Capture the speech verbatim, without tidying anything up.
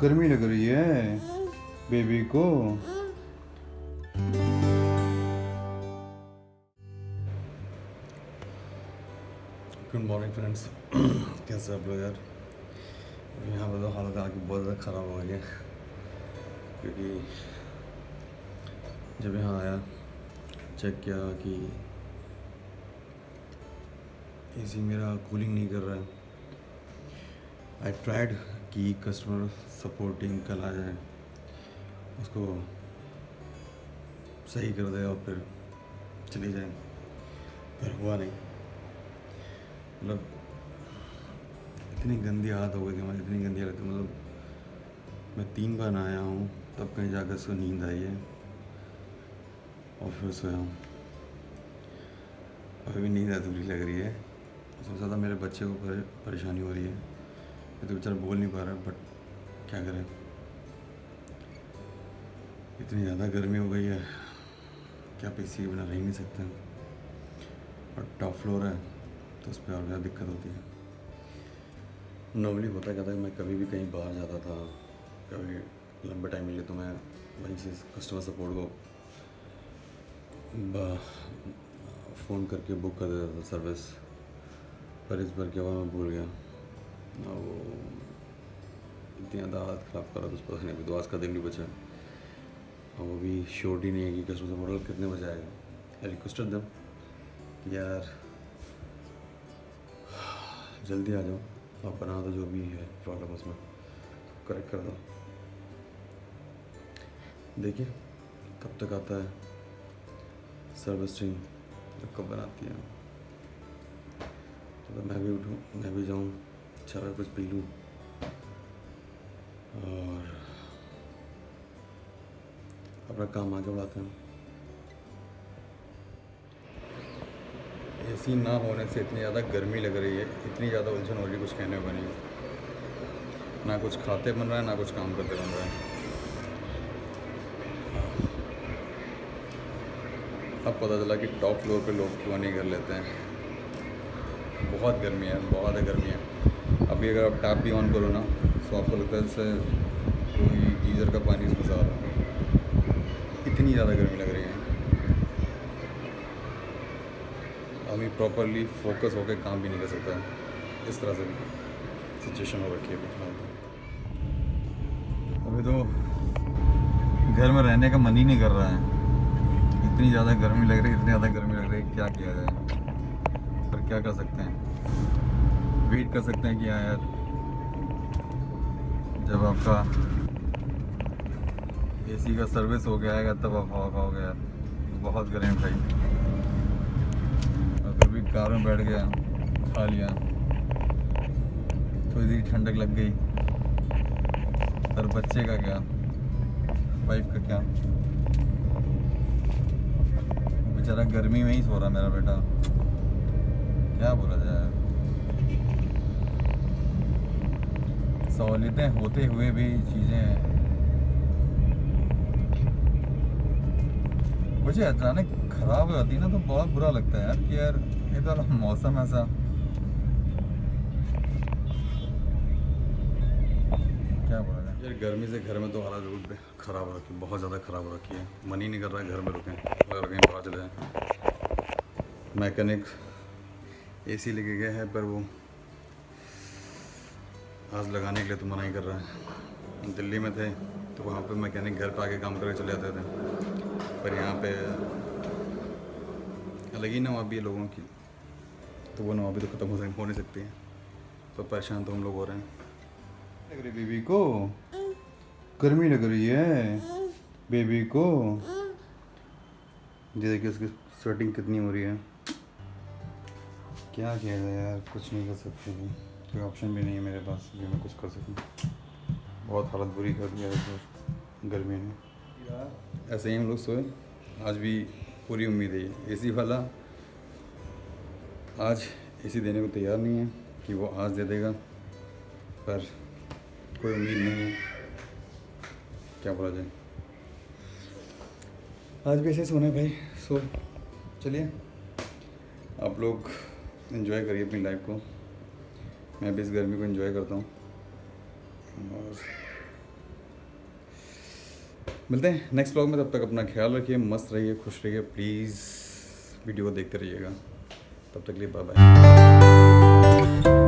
गर्मी लग रही है बेबी को। गुड मॉर्निंग फ्रेंड्स, कैसे आप लोग? यार यहाँ पर तो हालत आके बहुत ज़्यादा ख़राब हो गई है, क्योंकि जब यहाँ आया चेक किया कि एसी मेरा कूलिंग नहीं कर रहा है। आई ट्राइड कि कस्टमर सपोर्ट टीम कल आ जाए, उसको सही कर दे और फिर चली जाए, पर हुआ नहीं। मतलब इतनी गंदी हालत हो गई थी हमारी, इतनी गंदी हालत। मतलब मैं तीन बार नहाया हूँ, तब कहीं जाकर उसको नींद आई है और फिर सोया हूँ। अभी भी नींद अधूरी लग रही है। सबसे ज़्यादा मेरे बच्चे को पर, परेशानी हो रही है। मैं तो बेचारा बोल नहीं पा रहा, बट क्या करें, इतनी ज़्यादा गर्मी हो गई है क्या पीसी के बिना रह नहीं सकते। और टॉप फ्लोर है तो उस पर और ज़्यादा दिक्कत होती है। नॉर्मली होता क्या था, मैं कभी भी कहीं बाहर जाता था, कभी लंबे टाइम मिले तो मैं वहीं से कस्टमर सपोर्ट को फ़ोन करके बुक कर देता था सर्विस, पर इस बार क्या हुआ मैं भूल गया। और वो इतनी ज़्यादा हाथ ख़राब करा उस पर नहीं, तो आज का दिन भी बचा। और वो भी श्योर ही नहीं है कि कस्टमर सपोर्ट कितने बजे आएगा। आई रिक्वेस्टेड देम कि यार जल्दी आ जाओ, आप बना दो जो भी है प्रॉब्लम उसमें करेक्ट कर दो। देखिए कब तक आता है सर्विस टीम, तो कब बनाती है, तो मैं भी उठूँ, मैं भी जाऊँ, चाय कुछ पी लूँ और अपना काम आगे बढ़ाते हैं। एसी ना होने से इतनी ज़्यादा गर्मी लग रही है, इतनी ज़्यादा उलझन हो रही है, कुछ कहने को नहीं। ना कुछ खाते बन रहा है, ना कुछ काम करते बन रहा है। अब पता चला कि टॉप फ्लोर पे लोग क्यों नहीं कर लेते हैं। बहुत गर्मी है, बहुत है गर्मी है। अभी अगर आप टैप भी ऑन करो ना, तो आपको लगता है जैसे कोई गीजर का पानी उसमें जा रहा है, इतनी ज़्यादा गर्मी लग रही है। अभी प्रॉपरली फोकस होकर काम भी नहीं कर सकता, इस तरह से सिचुएशन हो रखी है फिलहाल। अभी तो घर में रहने का मन ही नहीं कर रहा है, इतनी ज़्यादा गर्मी लग रही है, इतनी ज़्यादा गर्मी लग रही है। क्या किया जाए, पर क्या कर सकते हैं, वेट कर सकते हैं कि हाँ यार जब आपका एसी का सर्विस हो गया है तब आप हवा खाओगे। यार बहुत गर्मी भाई, और फिर भी कार में बैठ गया, खा लिया, थोड़ी देर ठंडक लग गई, पर बच्चे का क्या, वाइफ का क्या? बेचारा गर्मी में ही सो रहा मेरा बेटा, क्या बोला जाए। सहूलियतें होते हुए भी चीज़ें। मुझे अचानक ख़राब हो जाती है ना, तो बहुत बुरा लगता है यार कि यार ये तो मौसम ऐसा। क्या बोला जाए यार, गर्मी से घर में तो हालत रूप ख़राब हो रखी है, बहुत ज़्यादा ख़राब हो रखी है। मन ही नहीं कर रहा है घर में रुकें, अगर कहीं बाहर चले जाएँ। मैकेनिक एसी लेके गया है, पर वो आज लगाने के लिए तो मना ही कर रहा है। दिल्ली में थे तो वहाँ पर मैकेनिक घर पर आके काम करके चले जाते थे, पर यहाँ पे अलग ही नवाबी है लोगों की, तो वो नवाबी तो ख़त्म हो हो नहीं सकती है। तो परेशान तो हम लोग हो रहे हैं। लग रही बेबी को गर्मी लग रही है, बेबी को जी देखिए उसकी स्वेटिंग कितनी हो रही है। क्या किया जाए यार, कुछ नहीं कर सकते, कोई ऑप्शन भी नहीं है मेरे पास जो मैं कुछ कर सकूँ। बहुत हालत बुरी कर दिया है गर्मी ने। ऐसे ही हम लोग सोए, आज भी पूरी उम्मीद है। एसी वाला आज एसी देने को तैयार नहीं है कि वो आज दे देगा, पर कोई उम्मीद नहीं है, क्या बोला जाए। आज भी ऐसे सोना भाई, सो चलिए आप लोग एंजॉय करिए अपनी लाइफ को। मैं भी इस गर्मी को एंजॉय करता हूँ और मिलते हैं नेक्स्ट व्लॉग में, तब तक अपना ख्याल रखिए, मस्त रहिए, खुश रहिए, प्लीज़ वीडियो देखते रहिएगा, तब तक के लिए बाय बाय।